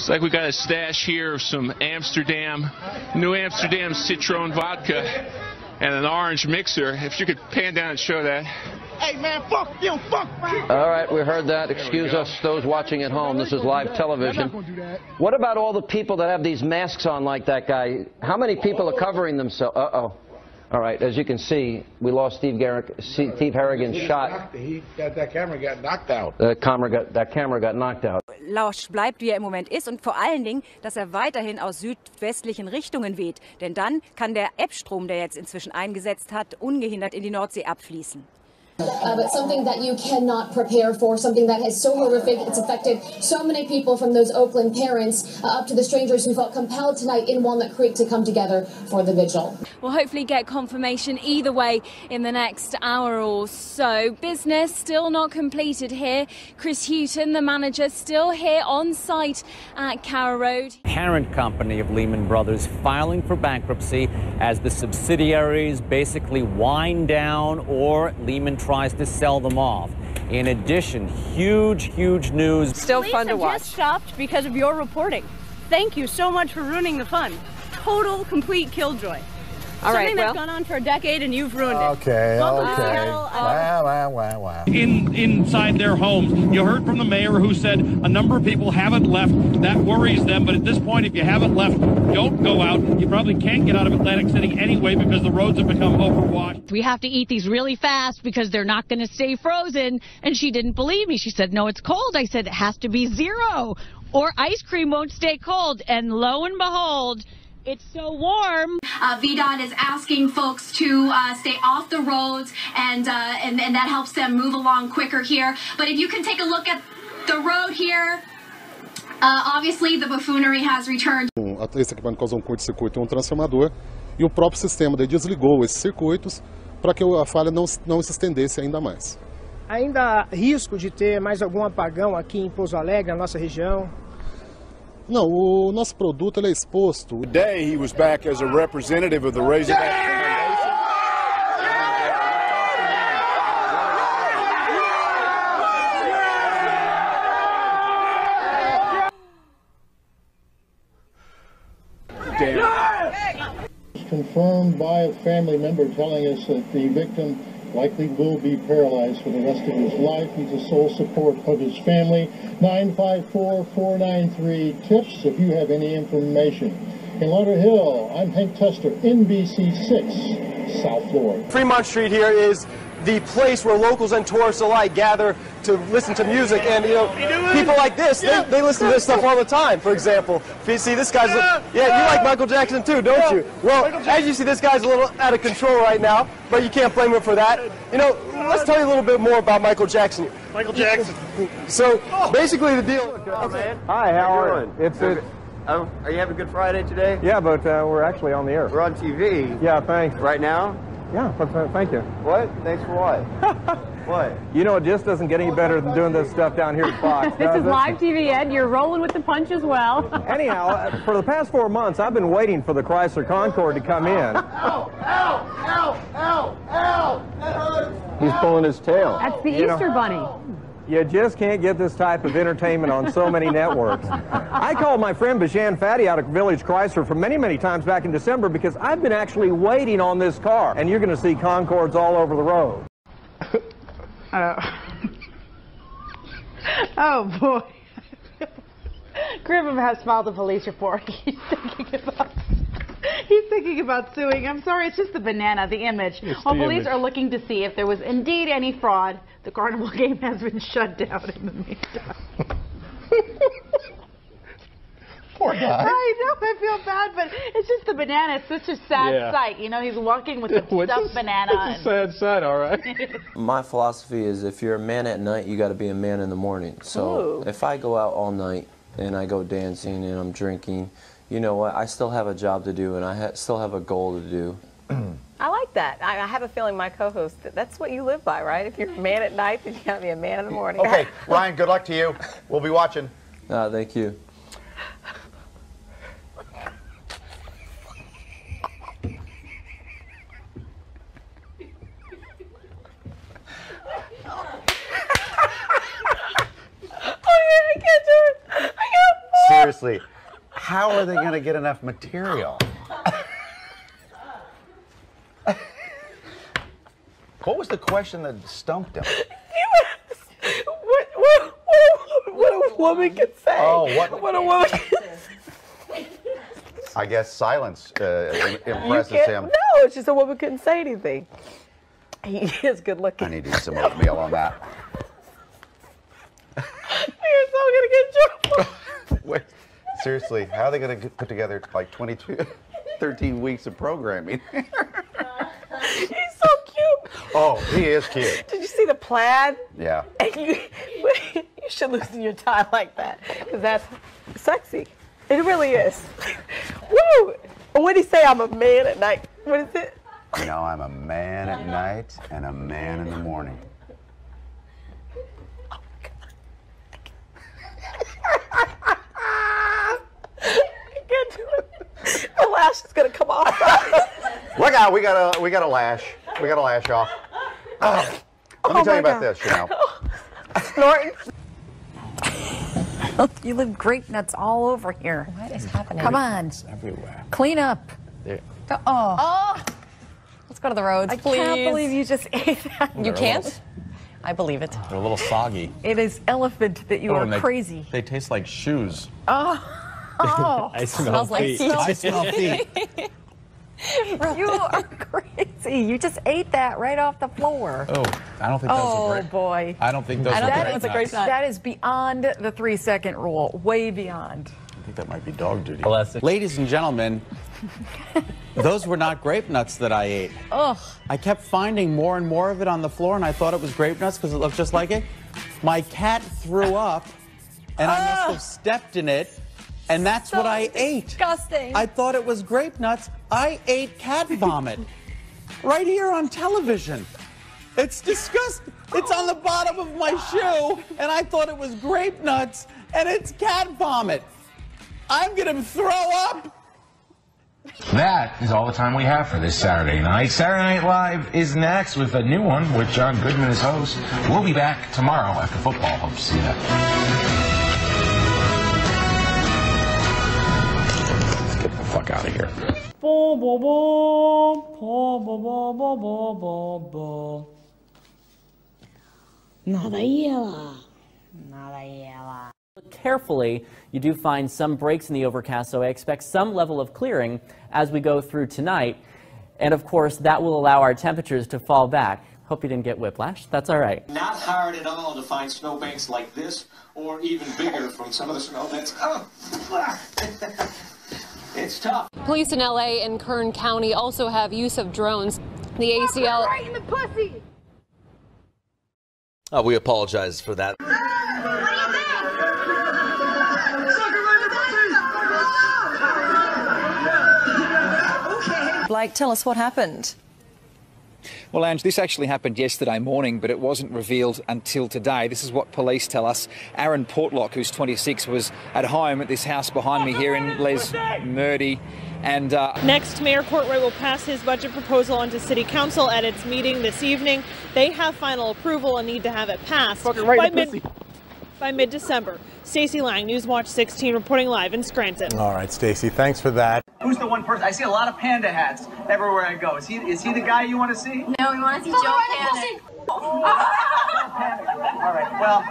Looks like we got a stash here of some New Amsterdam Citron Vodka and an orange mixer. If you could pan down and show that. Hey, man, fuck you, fuck you. All right, we heard that. Excuse us, those watching at home. This is live television. What about all the people that have these masks on like that guy? How many people are covering themselves? Uh-oh. All right, as you can see, we lost Steve Harrigan's shot. That camera got knocked out. Lausch bleibt, wie er im Moment ist, und vor allen Dingen, dass er weiterhin aus südwestlichen Richtungen weht. Denn dann kann der Ebbstrom, der jetzt inzwischen eingesetzt hat, ungehindert in die Nordsee abfließen. But something that you cannot prepare for, something that is so horrific, it's affected so many people, from those Oakland parents up to the strangers who felt compelled tonight in Walnut Creek to come together for the vigil. We'll hopefully get confirmation either way in the next hour or so. Business still not completed here. Chris Houghton, the manager, still here on site at Carrow Road. Parent company of Lehman Brothers filing for bankruptcy as the subsidiaries basically wind down or Lehman tries to sell them off. In addition, huge news. Still fun to watch. Just stopped because of your reporting. Thank you so much for ruining the fun. Total, complete killjoy. All right, something that's gone on for a decade and you've ruined it. Okay. Wow. Inside their homes, you heard from the mayor who said a number of people haven't left. That worries them, but at this point, if you haven't left, don't go out. You probably can't get out of Atlantic City anyway because the roads have become overwashed. We have to eat these really fast because they're not going to stay frozen. And she didn't believe me. She said, no, it's cold. I said, it has to be zero or ice cream won't stay cold. And lo and behold, it's so warm. VDOT is asking folks to stay off the roads, and that helps them move along quicker here. But if you can take a look at the road here, obviously the buffoonery has returned. Esse equipamento causou curto-circuito em transformador e o próprio sistema daí desligou esses circuitos para que a falha não se estendesse ainda mais. Ainda há risco de ter mais algum apagão aqui em Pouso Alegre, na nossa região? No, o nosso produto ele é exposto. Today he was back as a representative of the Razorback Foundation. Confirmed by a family member telling us that the victim likely will be paralyzed for the rest of his life. He's the sole support of his family. 954-493-TIPS if you have any information. In Lauderhill, I'm Hank Tester, NBC6, South Florida. Fremont Street here is the place where locals and tourists alike gather to listen to music, and you know, people like this, they listen to this stuff all the time. For example, if you see this guy's, you like Michael Jackson too, don't you? Well, as you see, this guy's a little out of control right now, but you can't blame him for that. You know, let's tell you a little bit more about Michael Jackson. So basically the deal. Hi, how are you? Are you having a good Friday today? Yeah, but we're actually on the air. We're on TV. Yeah, thanks. Right now? Yeah, thank you. What? Thanks for what? What? You know, it just doesn't get any better than doing this stuff down here at Fox. This is live TV, Ed. You're rolling with the punch as well. Anyhow, for the past 4 months, I've been waiting for the Chrysler Concorde to come in. Ow! That hurts! He's pulling his tail. That's the Easter Bunny. You just can't get this type of entertainment on so many networks. I called my friend Bashan Fatty out of Village Chrysler for many times back in December because I've been actually waiting on this car, and you're going to see Concordes all over the road. Oh, boy. Grim has filed a police report. He's thinking about suing. I'm sorry, it's just the banana, the image. Well, police are looking to see if there was indeed any fraud. The carnival game has been shut down in the meantime. Poor guy. I know, I feel bad, but it's just the banana. It's such a sad sight. You know, he's walking with a stuffed banana. It's a sad sight, all right. My philosophy is if you're a man at night, you got to be a man in the morning. So if I go out all night and I go dancing and I'm drinking, you know what, I still have a job to do, and I still have a goal to do. I like that. I have a feeling my co-host, that's what you live by, right? If you're a man at night, then you gotta be a man in the morning. Okay, Ryan, good luck to you. We'll be watching. Thank you. Oh, yeah, I can't do it. I can't. seriously, how are they going to get enough material? What was the question that stumped him? He was, what a woman could say. Oh, what a woman could say. I guess silence impresses him. No, it's just a woman couldn't say anything. He is good looking. I need to eat some oatmeal on that. You're so going to get trouble. Wait, seriously, how are they going to put together like 13 weeks of programming? He's so cute. Oh, he is cute. Did you see the plaid? Yeah. You should loosen your tie like that, because that's sexy. It really is. Woo! What did he say? I'm a man at night. What is it? You know, I'm a man at night and a man in the morning. Oh, God. I can't do it. My lash is going to come off. Look out. We got a lash. We got a lash off. Let me tell you about this, you know. Snorting. You leave grape nuts all over here. What is happening? Come on. It's everywhere. Clean up. There. Oh. Let's go to the roads, please. I can't believe you just ate that. You can't? I believe it. They're a little soggy. It is elephant that you are crazy. They taste like shoes. Oh. I smell feet. I smell feet. You are crazy. You just ate that right off the floor. Oh, I don't think those were great. Oh, boy. I don't think those were great. That is beyond the 3-second rule. Way beyond. I think that might be dog duty. Blessed. Ladies and gentlemen, those were not grape nuts that I ate. Ugh. I kept finding more and more of it on the floor, and I thought it was grape nuts because it looked just like it. My cat threw up, and I must have stepped in it, and that's what I ate. Disgusting. I thought it was grape nuts. I ate cat vomit right here on television. It's disgusting. It's on the bottom of my shoe, and I thought it was grape nuts, and it's cat vomit. I'm going to throw up. That is all the time we have for this Saturday night. Saturday Night Live is next with a new one with John Goodman as host. We'll be back tomorrow after football. Hope to see you then. Let's get the fuck out of here. Nada hiela. Carefully, you do find some breaks in the overcast, so I expect some level of clearing as we go through tonight. And of course, that will allow our temperatures to fall back. Hope you didn't get whiplash. That's all right. Not hard at all to find snowbanks like this, or even bigger from some of the snow that's... Oh! It's tough. Police in L.A. and Kern County also have use of drones. The ACL... Right in the pussy! Oh, we apologize for that. Blake, tell us what happened. Well, Ange, this actually happened yesterday morning, but it wasn't revealed until today. This is what police tell us. Aaron Portlock, who's 26, was at home at this house behind me here in Les Murdy. And next, Mayor Courtright will pass his budget proposal on to City Council at its meeting this evening. They have final approval and need to have it passed by mid-December. Stacey Lang, NewsWatch 16, reporting live in Scranton. All right, Stacey, thanks for that. Who's the one person? I see a lot of panda hats everywhere I go. Is he the guy you want to see? No, we want to see Joe Panic. All right, well,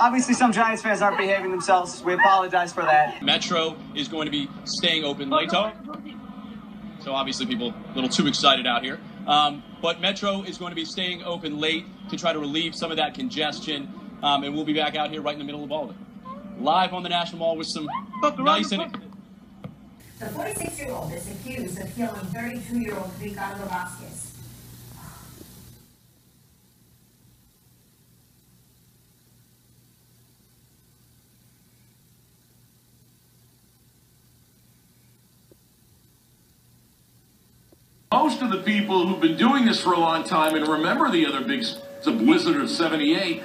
obviously some Giants fans aren't behaving themselves. We apologize for that. Metro is going to be staying open later. So obviously people a little too excited out here. But Metro is going to be staying open late to try to relieve some of that congestion. And we'll be back out here right in the middle of all of it. Live on the National Mall with some nice in it. The 46-year-old is accused of killing 32-year-old Ricardo Vasquez. Most of the people who've been doing this for a long time and remember the other big blizzard of '78,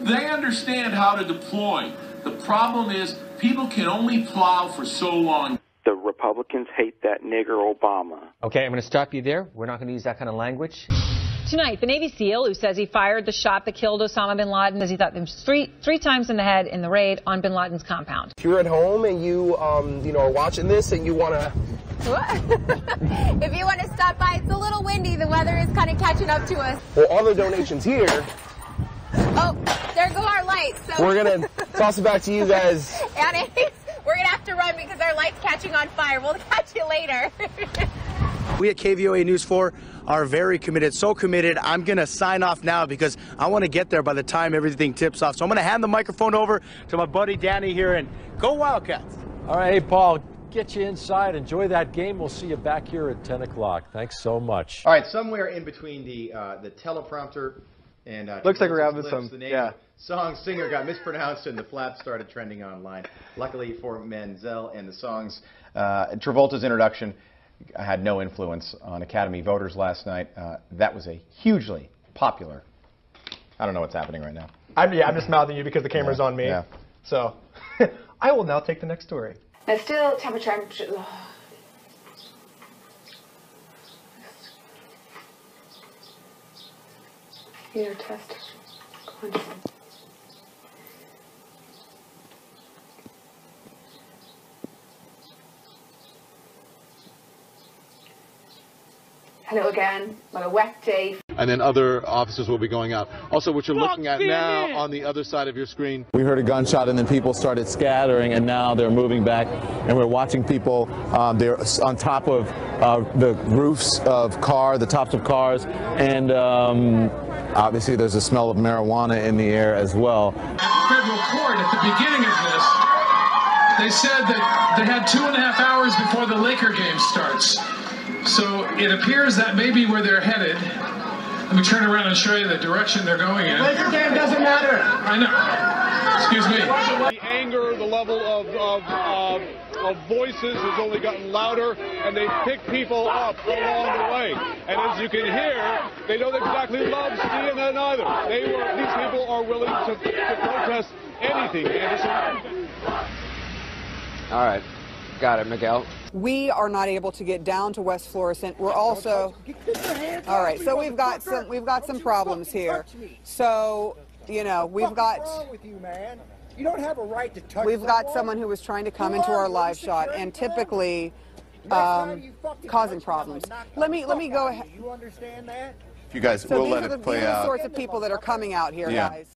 they understand how to deploy. The problem is people can only plow for so long. The Republicans hate that nigger Obama. Okay, I'm going to stop you there. We're not going to use that kind of language. Tonight, the Navy SEAL who says he fired the shot that killed Osama bin Laden as he thought him three times in the head in the raid on bin Laden's compound. If you're at home and you, are watching this and you want to... If you want to stop by, it's a little windy. The weather is kind of catching up to us. Well, all the donations here... Oh, there go our lights. So... We're going to toss it back to you guys. And we're going to have to run because our light's catching on fire. We'll catch you later. We at KVOA News 4 are very committed, so committed. I'm going to sign off now because I want to get there by the time everything tips off. So I'm going to hand the microphone over to my buddy Danny here and go Wildcats. All right, hey, Paul, get you inside. Enjoy that game. We'll see you back here at 10 o'clock. Thanks so much. All right, somewhere in between the teleprompter and... looks like we're having some, yeah. Song singer got mispronounced and the flap started trending online. Luckily for Menzel and the song's Travolta's introduction, I had no influence on Academy voters last night. That was a hugely popular... I don't know what's happening right now. I'm just mouthing you because the camera's on me. Yeah. So I will now take the next story. Now still temperature... Ear test. Hello again on a wet day. And then other officers will be going out. Also, what you're looking at now on the other side of your screen. We heard a gunshot and then people started scattering and now they're moving back and we're watching people. They're on top of the roofs of cars, the tops of cars. And obviously there's a smell of marijuana in the air as well. Federal court at the beginning of this, they said that they had 2.5 hours before the Laker game starts. So it appears that may be where they're headed. Let me turn around and show you the direction they're going in. Laker game doesn't matter. I know. Excuse me. The anger, the level of voices has only gotten louder, and they pick people up along the way. And as you can hear, they don't exactly love CNN either. These people are willing to protest anything, Anderson. All right. Got it, Miguel. We are not able to get down to West Florissant. We're also... All right, so we've got some problems here. So, you know, we've got... What's wrong with you, man? You don't have a right to touch someone. We've got someone who was trying to come into our live shot and typically causing problems. Let me go ahead. You understand that? You guys will let it play out. These are the sorts of people that are coming out here, guys.